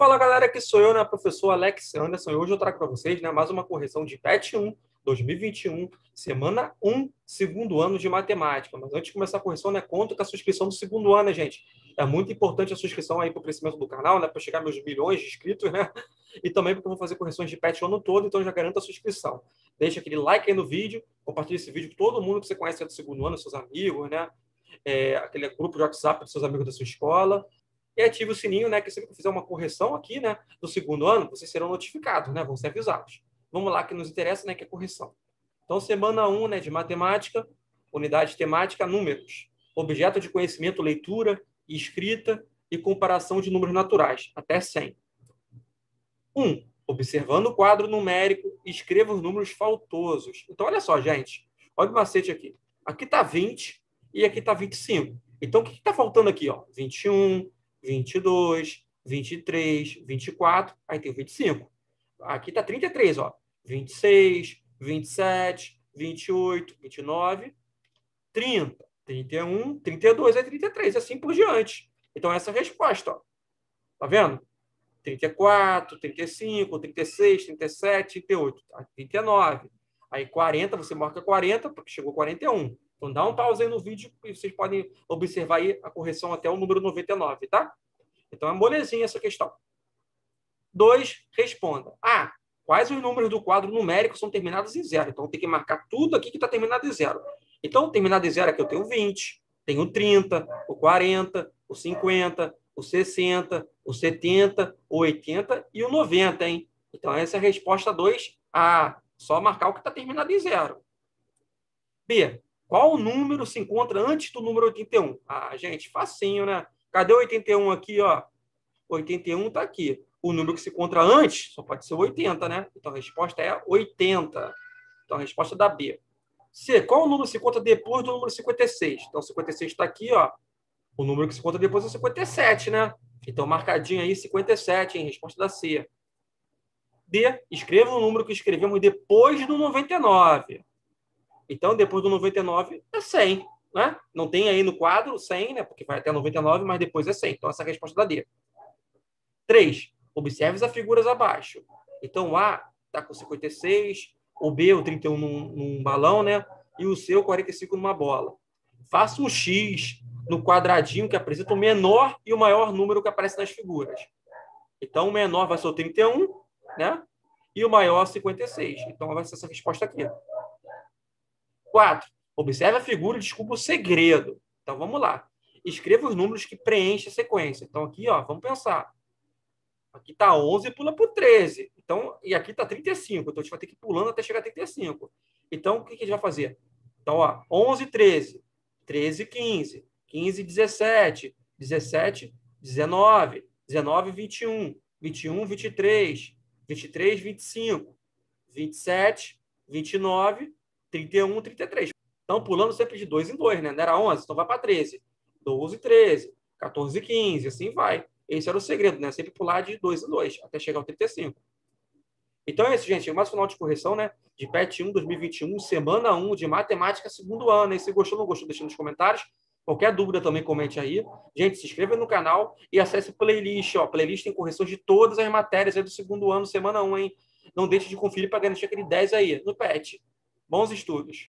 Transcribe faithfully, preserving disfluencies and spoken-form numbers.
Fala galera, aqui sou eu, né, professor Alex Anderson, e hoje eu trago para vocês, né, mais uma correção de PET um, dois mil e vinte e um, semana um, segundo ano de matemática. Mas antes de começar a correção, né, conto com a subscrição do segundo ano, né, gente? É muito importante a subscrição aí para o crescimento do canal, né, para chegar a meus milhões de inscritos, né? E também porque eu vou fazer correções de PET o ano todo, então já garanto a subscrição. Deixa aquele like aí no vídeo, compartilha esse vídeo com todo mundo que você conhece do segundo ano, seus amigos, né? É, aquele grupo de WhatsApp dos seus amigos da sua escola. E ative o sininho, né, que sempre que eu fizer uma correção aqui, né, do segundo ano, vocês serão notificados, né, vão ser avisados. Vamos lá, que nos interessa, né, que é correção. Então, semana um, né, de matemática, unidade temática, números, objeto de conhecimento, leitura, escrita e comparação de números naturais, até cem. um. Observando o quadro numérico, escreva os números faltosos. Então, olha só, gente, olha o macete aqui. Aqui está vinte e aqui está vinte e cinco. Então, o que está faltando aqui, ó? vinte e um, vinte e dois, vinte e três, vinte e quatro, aí tem o vinte e cinco. Aqui está trinta e três, ó. vinte e seis, vinte e sete, vinte e oito, vinte e nove, trinta, trinta e um, trinta e dois, aí trinta e três, e assim por diante. Então, essa é a resposta, ó. Tá vendo? trinta e quatro, trinta e cinco, trinta e seis, trinta e sete, trinta e oito, tá? trinta e nove. Aí quarenta, você marca quarenta, porque chegou quarenta e um. Então, dá um pause aí no vídeo e vocês podem observar aí a correção até o número noventa e nove, tá? Então, é molezinha essa questão. dois. Responda. Ah, quais os números do quadro numérico são terminados em zero? Então, tem que marcar tudo aqui que está terminado em zero. Então, terminado em zero aqui eu tenho vinte, tenho trinta, o quarenta, o cinquenta, o sessenta, o setenta, o oitenta e o noventa, hein? Então, essa é a resposta dois. Ah, só marcar o que está terminado em zero. B. Qual número se encontra antes do número oitenta e um? Ah, gente, facinho, né? Cadê o oitenta e um aqui, ó? oitenta e um está aqui. O número que se encontra antes só pode ser o oitenta, né? Então, a resposta é oitenta. Então, a resposta é da B. C. Qual número se encontra depois do número cinquenta e seis? Então, cinquenta e seis está aqui, ó. O número que se encontra depois é o cinquenta e sete, né? Então, marcadinho aí, cinquenta e sete, hein? Resposta da C. D. Escreva o número que escrevemos depois do noventa e nove. Então, depois do noventa e nove é cem, né? Não tem aí no quadro cem, né? Porque vai até noventa e nove, mas depois é cem. Então, essa é a resposta da D. três. Observe as figuras abaixo. Então, o A está com cinquenta e seis, o B, o trinta e um num, num balão, né? E o C, o quarenta e cinco numa bola. Faça um X no quadradinho que apresenta o menor e o maior número que aparece nas figuras. Então, o menor vai ser o trinta e um, né? E o maior, cinquenta e seis. Então, vai ser essa resposta aqui. quatro. Observe a figura e descubra o segredo. Então, vamos lá. Escreva os números que preenchem a sequência. Então, aqui, ó, vamos pensar. Aqui está onze e pula para o treze. Então, e aqui está trinta e cinco. Então, a gente vai ter que ir pulando até chegar a trinta e cinco. Então, o que a gente vai fazer? Então, ó, onze, treze, treze, quinze, quinze, dezessete, dezessete, dezenove, dezenove, vinte e um, vinte e um, vinte e três, vinte e três, vinte e cinco, vinte e sete, vinte e nove, trinta e um, trinta e três. Então, pulando sempre de dois em dois, né? Não era onze, então vai para treze. doze, treze, quatorze, quinze, assim vai. Esse era o segredo, né? Sempre pular de dois em dois, até chegar ao trinta e cinco. Então é isso, gente. Mais um final de correção, né? De PET um, dois mil e vinte e um, semana um, de matemática, segundo ano. E se gostou ou não gostou, deixa nos comentários. Qualquer dúvida também, comente aí. Gente, se inscreva no canal e acesse a playlist. Ó. Playlist tem correções de todas as matérias aí do segundo ano, semana um, hein? Não deixe de conferir para garantir aquele dez aí, no PET. Bons estudos!